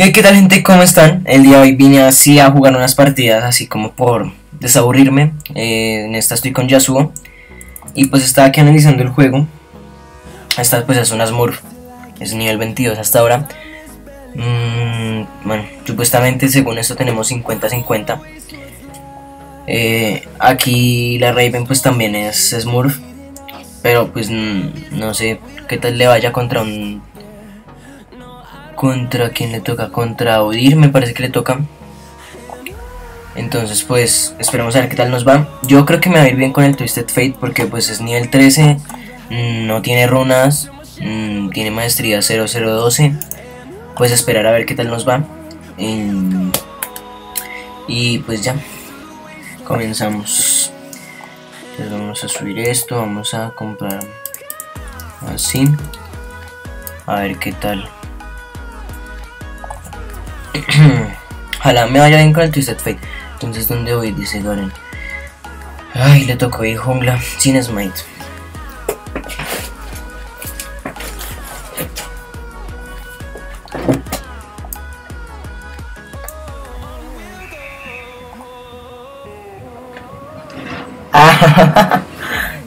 Y qué tal, gente, ¿cómo están? El día de hoy vine así a jugar unas partidas, así como por desaburrirme. En esta estoy con Yasuo. Y pues estaba aquí analizando el juego. Esta pues es una Smurf. Es nivel 22 hasta ahora. Bueno, supuestamente según esto tenemos 50-50. Aquí la Raven pues también es Smurf. Pero pues no sé qué tal le vaya contra un... ¿Contra quién le toca? Contra Udyr, me parece que le toca. Entonces pues esperemos a ver qué tal nos va. Yo creo que me va a ir bien con el Twisted Fate, porque pues es nivel 13. No tiene runas. Tiene maestría 0012. Pues esperar a ver qué tal nos va. Y pues ya. Comenzamos. Entonces vamos a subir esto. Vamos a comprar así. A ver qué tal. Ojalá me vaya bien con el Twisted Fate. Entonces, ¿dónde voy? Dice Garen. Ay, le tocó ir jungla sin smite.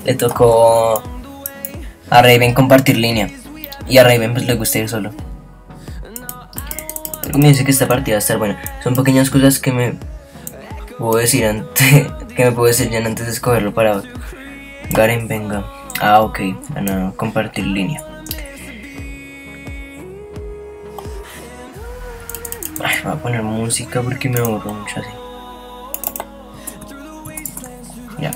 Le tocó a Raven compartir línea. Y a Raven pues le gusta ir solo. Me dice que esta partida va a estar buena. Son pequeñas cosas que me puedo decir ya antes de escogerlo para Garen. Venga. Ah, ok. Van a compartir línea. Ay, voy a poner música porque me aburro mucho así. Ya.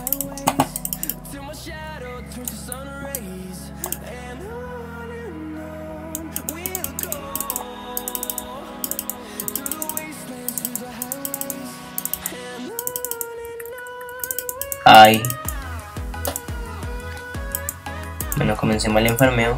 Ay. Bueno, comencé mal en farmeo.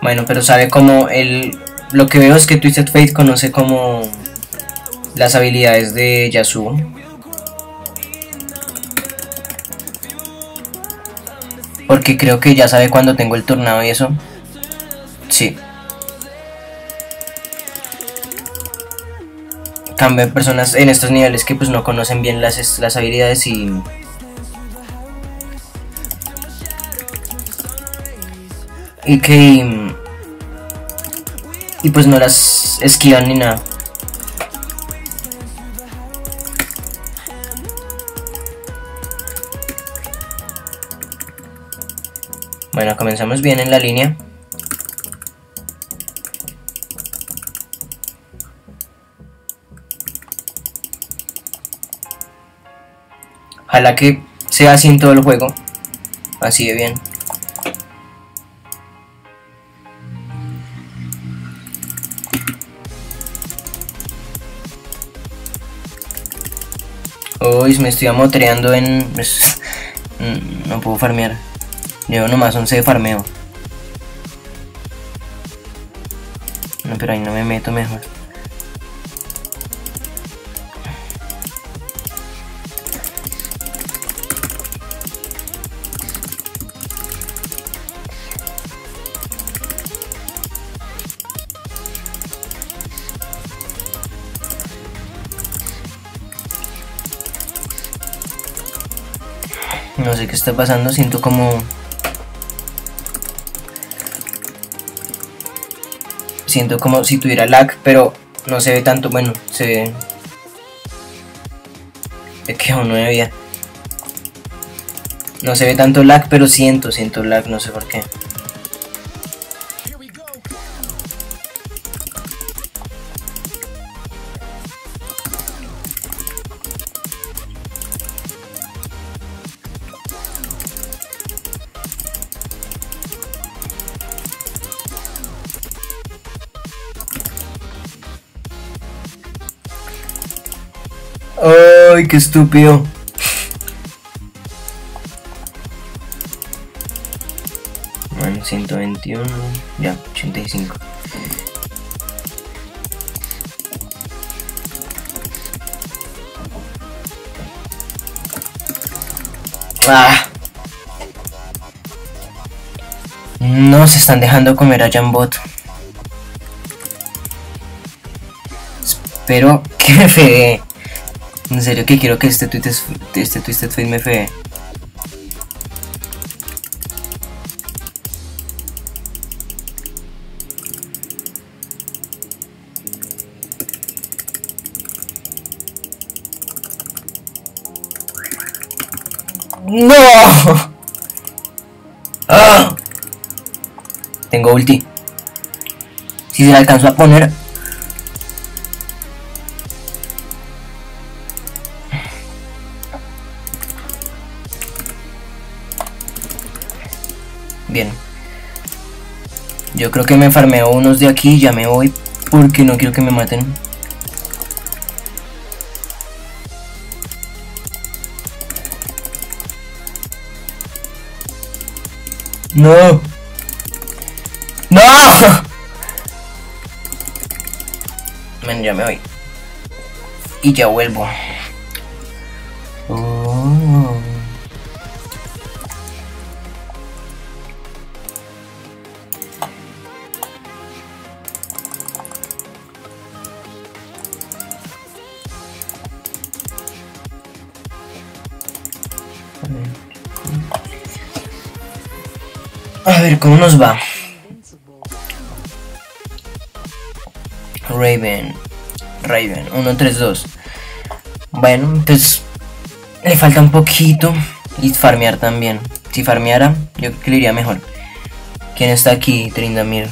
Bueno, pero sabe cómo el... Lo que veo es que Twisted Fate conoce como las habilidades de Yasuo. Porque creo que ya sabe cuando tengo el tornado y eso. Sí. También personas en estos niveles que pues no conocen bien las habilidades y... Y que... Y pues no las esquivan ni nada. Bueno, comenzamos bien en la línea. Ojalá que sea así en todo el juego. Así de bien. Uy, me estoy amotreando en... No puedo farmear. Llevo nomás 11 de farmeo. No, pero ahí no me meto mejor. No sé qué está pasando, siento como... Siento como si tuviera lag, pero no se ve tanto, bueno, se ve... Es que aún no debía. No se ve tanto lag, pero siento lag, no sé por qué. ¡Ay, qué estúpido! Van 121, ya, 85. ¡Ah! No se están dejando comer a Jambot. Espero que me fee. En serio que quiero que este Twisted Fate me fee. ¡No! ¡Ah! Tengo ulti. Si se la alcanzó a poner. Bien. Yo creo que me farmeo unos de aquí y ya me voy porque no quiero que me maten. ¡No! ¡No! Man, ya me voy. Y ya vuelvo. Oh. A ver, ¿cómo nos va? Raven, 1-3-2. Bueno, pues le falta un poquito. Y farmear también. Si farmeara, yo creo que le iría mejor. ¿Quién está aquí? Trindamir.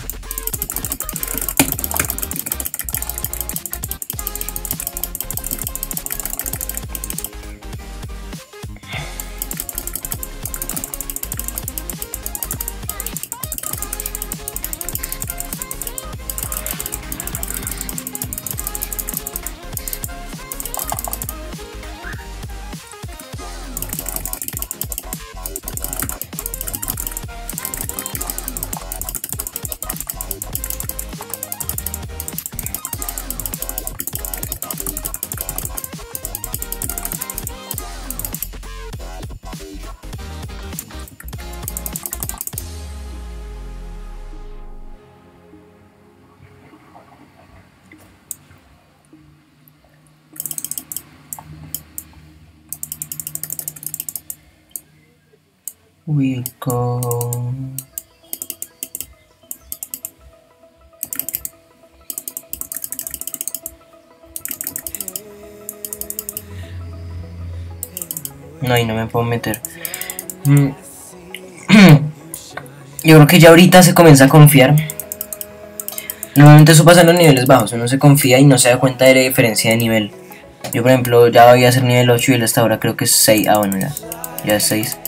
Wilco. No, y no me puedo meter. Yo creo que ya ahorita se comienza a confiar. Normalmente eso pasa en los niveles bajos. Uno se confía y no se da cuenta de la diferencia de nivel. Yo por ejemplo ya voy a ser nivel 8 y él hasta ahora creo que es 6. Ah bueno, ya es 6.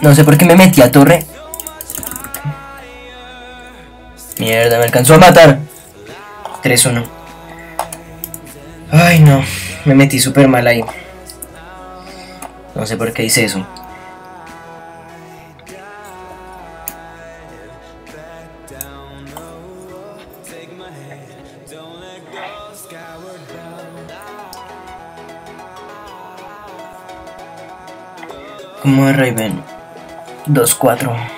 No sé por qué me metí a torre. Mierda, me alcanzó a matar. 3-1. Ay no, me metí súper mal ahí. No sé por qué hice eso. Como es Raven. 2-4.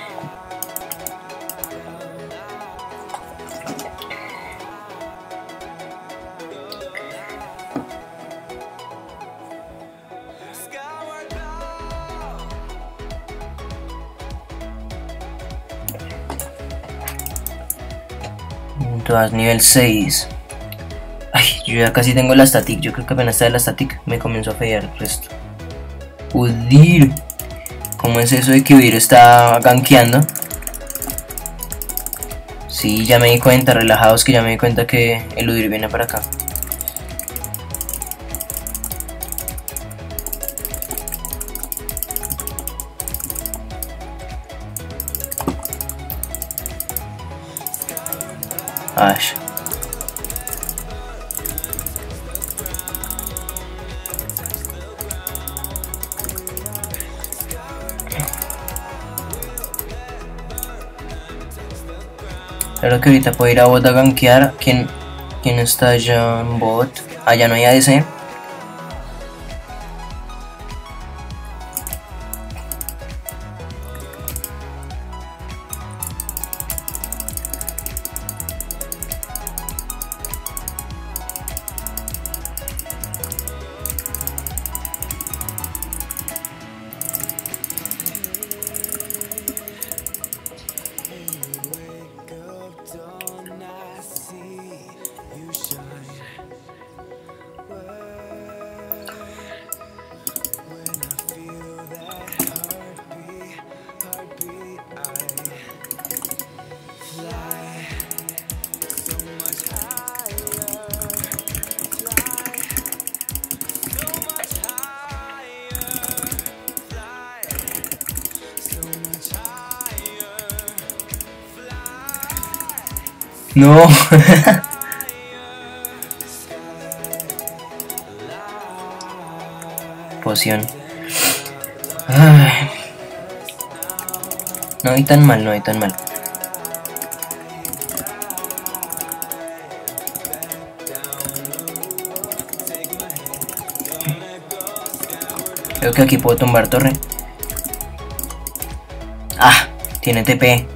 Todas nivel 6. Ay, yo ya casi tengo la static. Yo creo que apenas está de la static. Me comenzó a fallar el resto. Udyr. ¿Cómo es eso de que Udyr está gankeando? Sí, ya me di cuenta, relajados, que ya me di cuenta que el Udyr viene para acá. Ash. Claro que ahorita puedo ir a bot a gankear. ¿Quién está allá en bot? Allá no hay ADC. No. Poción. Ay. No hay tan mal, no hay tan mal. Creo que aquí puedo tumbar torre. Ah, tiene TP.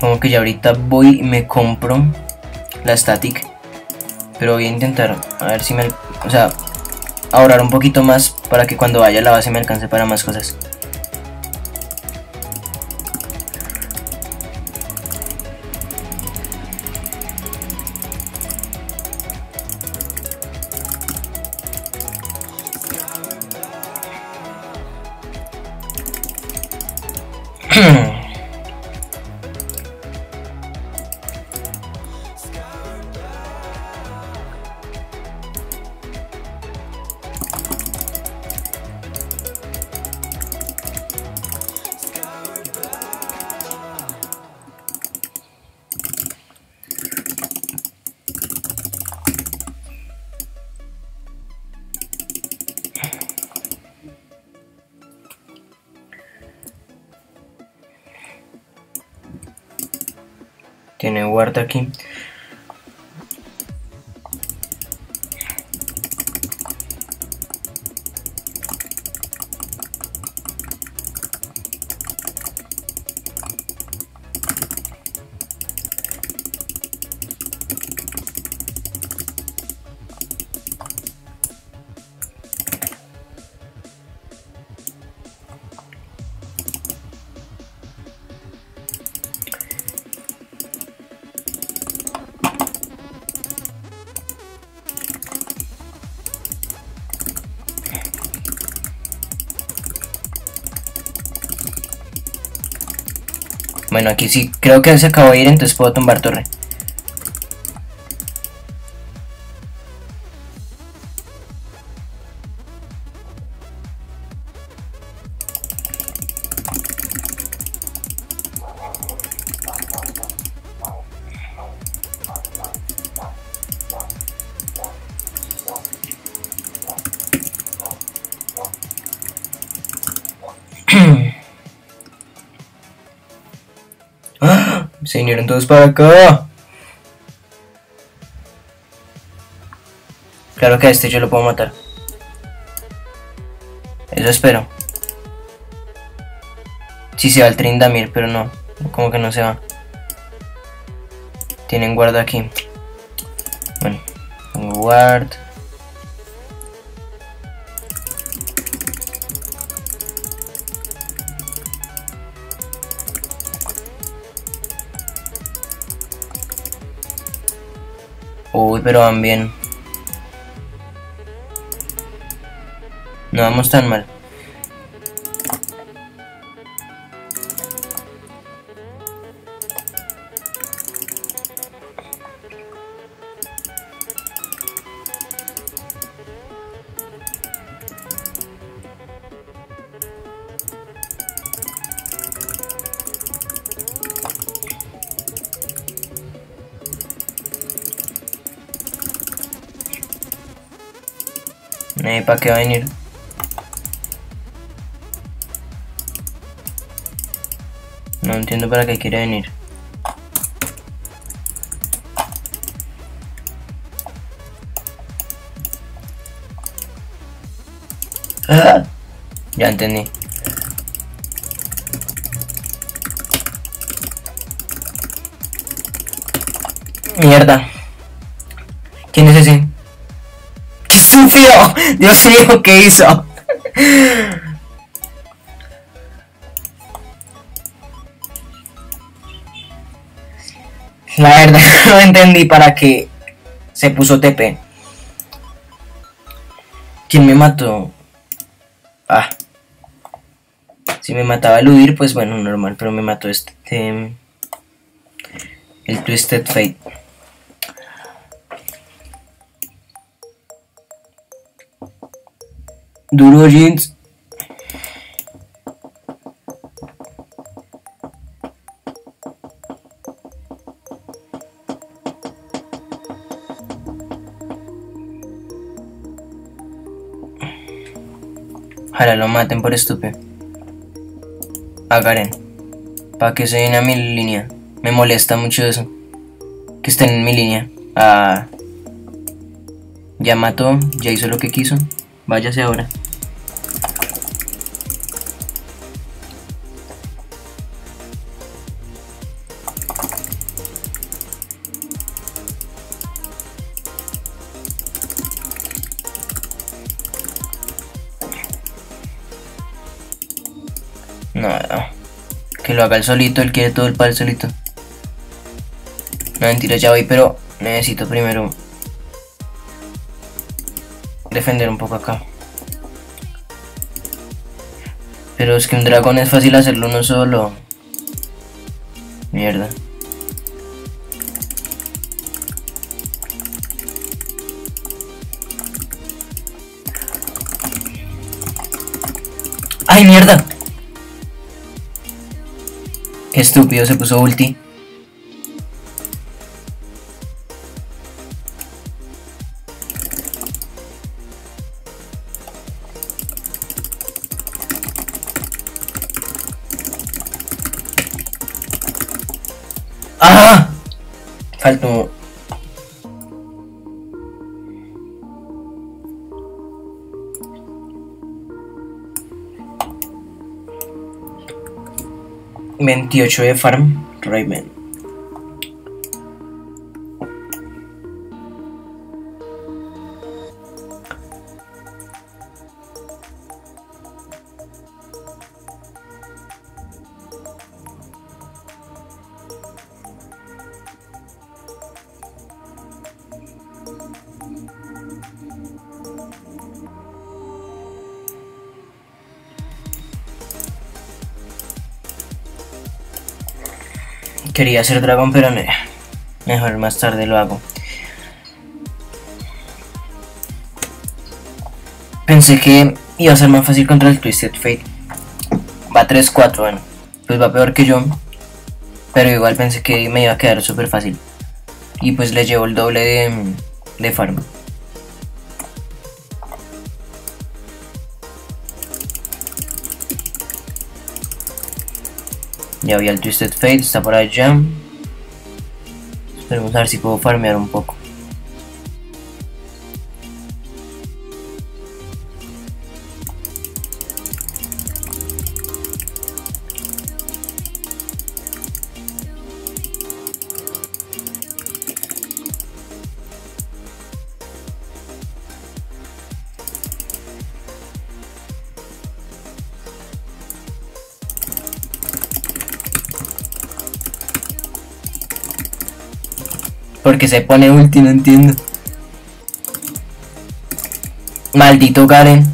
Como que ya ahorita voy y me compro la static. Pero voy a intentar, a ver si me... O sea, ahorrar un poquito más para que cuando vaya a la base me alcance para más cosas. Tiene ward aquí. Bueno, aquí sí, creo que se acabó de ir, entonces puedo tumbar torre. Se vinieron todos para acá. Claro que a este yo lo puedo matar. Eso espero. Sí se va el Trindamir, pero no. Como que no se va. Tienen guard aquí. Bueno, pongo guard. Uy, pero van bien. No vamos tan mal. ¿Para qué va a venir? No entiendo para qué quiere venir. ¡Ah! Ya entendí. Mierda. ¿Quién es ese? ¡Sufrió! Dios mío, ¿qué hizo? La verdad no entendí para qué se puso TP. ¿Quién me mató? Ah. Si me mataba el Udyr, pues bueno, normal, pero me mató el Twisted Fate. Duro jeans. Ojalá lo maten por estúpido. A Garen. Para que se viene a mi línea. Me molesta mucho eso. Que estén en mi línea. Ah. Ya mató. Ya hizo lo que quiso. Váyase ahora. No, que lo haga el solito, él quiere todo el par solito. No, mentira, ya voy, pero necesito primero defender un poco acá. Pero es que un dragón es fácil hacerlo uno solo. Mierda. ¡Ay, mierda! Estúpido, se puso ulti. ¡Ah! Faltó. $28 de farm, Raven. Quería hacer dragón, pero no, mejor más tarde lo hago. Pensé que iba a ser más fácil contra el Twisted Fate. Va 3-4, bueno, pues va peor que yo. Pero igual pensé que me iba a quedar súper fácil. Y pues le llevo el doble de farm. Ya había el Twisted Fate, está por allá. Esperemos a ver si puedo farmear un poco. Porque se pone ulti, no entiendo. Maldito Garen.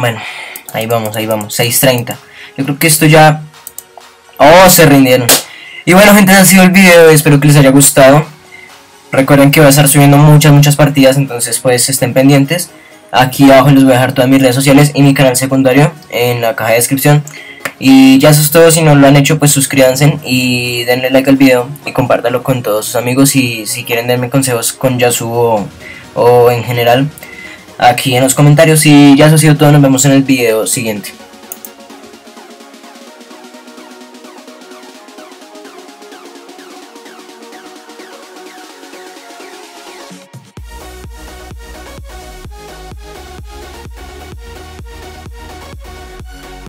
Bueno, ahí vamos, 6:30. Yo creo que esto ya... Oh, se rindieron. Y bueno, gente, ese ha sido el video, espero que les haya gustado. Recuerden que voy a estar subiendo muchas partidas, entonces pues estén pendientes. Aquí abajo les voy a dejar todas mis redes sociales y mi canal secundario en la caja de descripción. Y ya eso es todo, si no lo han hecho pues suscríbanse y denle like al video y compártalo con todos sus amigos. Y si quieren darme consejos con Yasuo o en general, aquí en los comentarios. Y ya eso ha sido todo, nos vemos en el video siguiente.